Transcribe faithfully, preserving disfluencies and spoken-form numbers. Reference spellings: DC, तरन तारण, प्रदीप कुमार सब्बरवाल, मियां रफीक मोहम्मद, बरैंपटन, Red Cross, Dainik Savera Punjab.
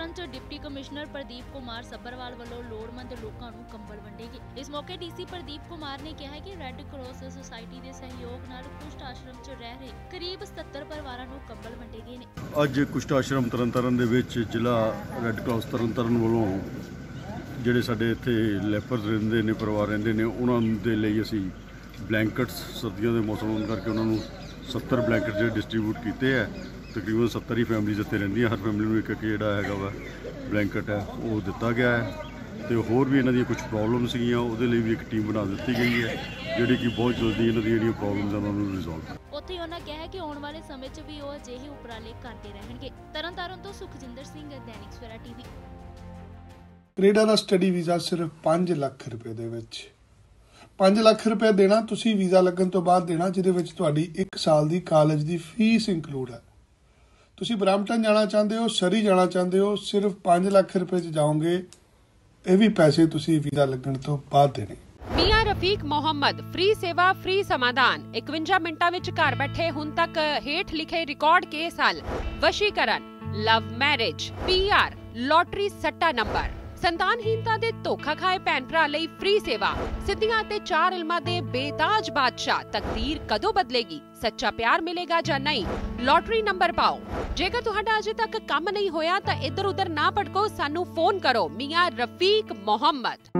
तरन च deputy commissioner प्रदीप कुमार सब्बरवाल वालों लोड़मंद लोगों को कंबल वंडेगी। इस मौके डीसी प्रदीप कुमार ने कहा कि रेड क्रॉस सोसायटी के सहयोग नाल कुष्ठ आश्रम च रह रहे करीब सत्तर परिवारों को कंबल वंडे गए ने। अज कुष्ठ आश्रम तरन तारण दे विच जिला रेड क्रॉस तरन तारण वालों ਜਿਹੜੇ ਸਾਡੇ ਇੱਥੇ ਲੈਪਰਸ ਰਹਿੰਦੇ ਨੇ, ਪਰਿਵਾਰ ਰਹਿੰਦੇ ਨੇ, ਉਹਨਾਂ ਦੇ ਲਈ ਅਸੀਂ ਬਲੈਂਕਟਸ ਸਰਦੀਆਂ ਦੇ ਮੌਸਮ ਹੋਣ ਕਰਕੇ ਉਹਨਾਂ ਨੂੰ ਸੱਤਰ ਬਲੈਂਕਟ ਜਿਹੜੇ ਡਿਸਟ੍ਰੀਬਿਊਟ ਕੀਤੇ ਹੈ। ਤਕਰੀਬਨ ਸੱਤਰ ਹੀ ਫੈਮਲੀਜ਼ ਇੱਥੇ ਰਹਿੰਦੀਆਂ, ਹਰ ਫੈਮਿਲੀ ਨੂੰ ਇੱਕ ਇੱਕ ਜਿਹੜਾ ਹੈਗਾ ਵਾ ਬਲੈਂਕਟ ਹੈ ਉਹ ਦਿੱਤਾ ਗਿਆ ਹੈ। ਅਤੇ ਹੋਰ ਵੀ ਇਹਨਾਂ ਦੀਆਂ ਕੁਛ ਪ੍ਰੋਬਲਮ ਸੀਗੀਆਂ, ਉਹਦੇ ਲਈ ਵੀ ਇੱਕ ਟੀਮ ਬਣਾ ਦਿੱਤੀ ਗਈ ਹੈ ਜਿਹੜੀ ਕਿ ਬਹੁਤ ਜਲਦੀ ਇਹਨਾਂ ਦੀਆਂ ਜਿਹੜੀਆਂ ਪ੍ਰੋਬਲਮਸ ਉਹਨਾਂ ਨੂੰ ਰਿਜ਼ੋਲਵ। ਉੱਥੇ ਉਹਨਾਂ ਕਿਹਾ ਕਿ ਆਉਣ ਵਾਲੇ ਸਮੇਂ 'ਚ ਵੀ ਉਹ ਅਜਿਹੇ ਉਪਰਾਲੇ ਕਰਦੇ ਰਹਿਣਗੇ। ਤਰਨ ਤਾਰਨ ਤੋਂ ਸੁਖਜਿੰਦਰ ਸਿੰਘ, ਦੈਨਿਕ ਸਵੇਰਾ ਟੀਵੀ। ਕੈਨੇਡਾ ਦਾ ਸਟੱਡੀ ਵੀਜ਼ਾ ਸਿਰਫ ਪੰਜ ਲੱਖ ਰੁਪਏ ਦੇ ਵਿੱਚ ਪੰਜ ਲੱਖ ਰੁਪਏ ਦੇਣਾ ਤੁਸੀਂ ਵੀਜ਼ਾ ਲੱਗਣ ਤੋਂ ਬਾਅਦ ਦੇਣਾ, ਜਿਹਦੇ ਵਿੱਚ ਤੁਹਾਡੀ ਇੱਕ ਸਾਲ ਦੀ ਕਾਲਜ ਦੀ ਫੀਸ ਇਨਕਲੂਡ ਹੈ। ਤੁਸੀਂ ਬਰੈਂਪਟਨ ਜਾਣਾ ਚਾਹੁੰਦੇ ਹੋ, ਸਰੀ ਜਾਣਾ ਚਾਹੁੰਦੇ ਹੋ, ਸਿਰਫ ਪੰਜ ਲੱਖ ਰੁਪਏ 'ਚ ਜਾਓਗੇ। ਇਹ ਵੀ ਪੈਸੇ ਤੁਸੀਂ ਵੀਜ਼ਾ ਲੱਗਣ ਤੋਂ ਬਾਅਦ ਦੇਣੇ। ਮੀਆਂ ਰਫੀਕ ਮੁਹੰਮਦ, ਫ੍ਰੀ ਸੇਵਾ ਫ੍ਰੀ ਸਮਾਧਾਨ। ਇਕਵੰਜਾ ਮਿੰਟਾਂ ਵਿੱਚ ਘਰ ਬੈਠੇ ਹੁਣ ਤੱਕ ਹੇਠ ਲਿਖੇ ਰਿਕਾਰਡ ਕੇਸ ਹੱਲ। ਵਸ਼ੀਕਰਨ, love marriage, P R, lottery ਸੱਟਾ ਨੰਬਰ। संतानहीनता दे धोखा खाए भैन भरा लई फ्री सेवा। सिद्धियां ते चार इलमा दे बेताज बादशाह। तकदीर कदों बदलेगी, सच्चा प्यार मिलेगा जा नहीं। लॉटरी नंबर पाओ। जेकर तुहाडा अजे तक काम नहीं होया तां इधर उधर ना भटको, सानू फोन करो। मियां रफीक मोहम्मद।